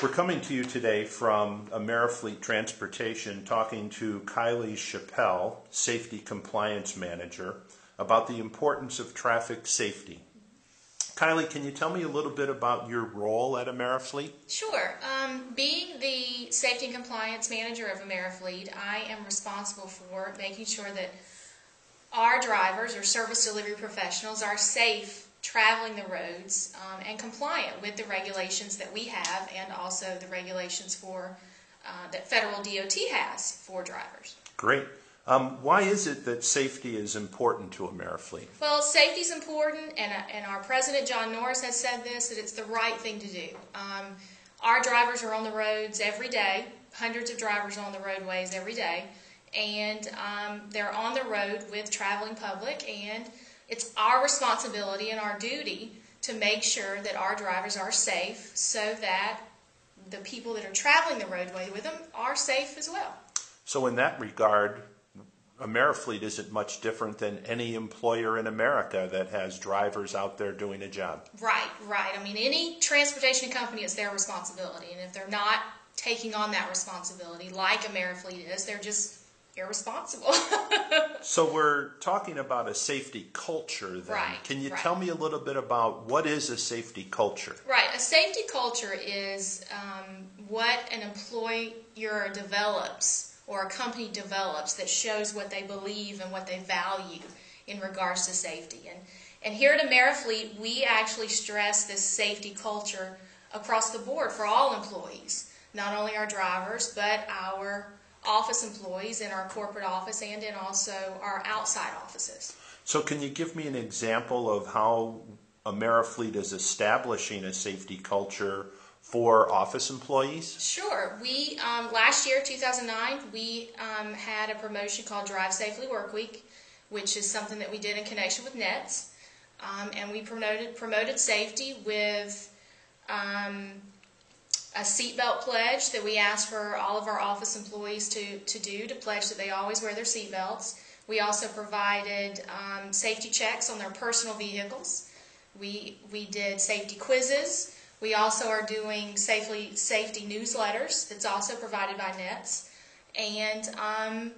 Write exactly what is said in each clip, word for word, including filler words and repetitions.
We're coming to you today from AmeriFleet Transportation, talking to Kylie Chappell, Safety Compliance Manager, about the importance of traffic safety. Kylie, can you tell me a little bit about your role at AmeriFleet? Sure. Um, being the Safety and Compliance Manager of AmeriFleet, I am responsible for making sure that our drivers or service delivery professionals are safe traveling the roads um, and compliant with the regulations that we have, and also the regulations for uh, that federal D O T has for drivers. Great. Um, why is it that safety is important to AmeriFleet? Well, safety is important, and, uh, and our president, John Norris, has said this, that it's the right thing to do. Um, our drivers are on the roads every day, hundreds of drivers on the roadways every day, and um, they're on the road with traveling public, and it's our responsibility and our duty to make sure that our drivers are safe so that the people that are traveling the roadway with them are safe as well. So in that regard, AmeriFleet isn't much different than any employer in America that has drivers out there doing a job. Right, right. I mean, any transportation company, it's their responsibility. And if they're not taking on that responsibility like AmeriFleet is, they're just irresponsible. So we're talking about a safety culture then. Right, Can you right. tell me a little bit about what is a safety culture? Right. A safety culture is um, what an employer develops or a company develops that shows what they believe and what they value in regards to safety. And, and here at AmeriFleet, we actually stress this safety culture across the board for all employees, not only our drivers, but our office employees in our corporate office and in also our outside offices. So can you give me an example of how AmeriFleet is establishing a safety culture for office employees? Sure. We um, last year, two thousand nine, we um, had a promotion called Drive Safely Work Week, which is something that we did in connection with NETS, um, and we promoted promoted safety with um, a seatbelt pledge that we asked for all of our office employees to to do to pledge that they always wear their seatbelts. We also provided um, safety checks on their personal vehicles. We we did safety quizzes. We also are doing safely, safety newsletters that's also provided by NETS, and um,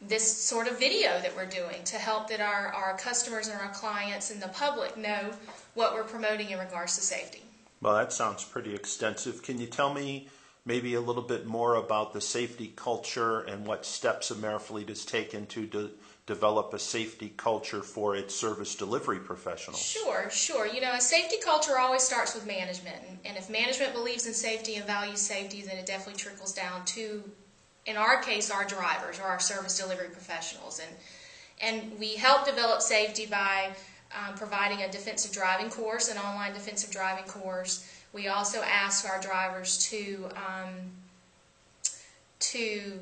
this sort of video that we're doing to help that our, our customers and our clients and the public know what we're promoting in regards to safety. Well, that sounds pretty extensive. Can you tell me maybe a little bit more about the safety culture and what steps AmeriFleet has taken to de develop a safety culture for its service delivery professionals? Sure, sure. You know, a safety culture always starts with management. And, and if management believes in safety and values safety, then it definitely trickles down to, in our case, our drivers or our service delivery professionals. And, and we help develop safety by Um, providing a defensive driving course, an online defensive driving course. We also ask our drivers to um, to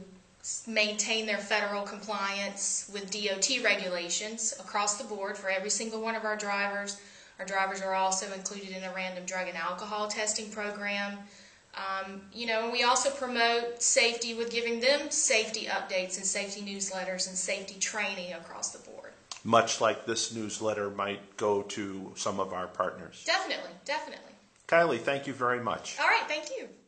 maintain their federal compliance with D O T regulations across the board for every single one of our drivers. Our drivers are also included in a random drug and alcohol testing program. Um, you know, and we also promote safety with giving them safety updates and safety newsletters and safety training across the board, much like this newsletter might go to some of our partners. Definitely, definitely. Kylie, thank you very much. All right, thank you.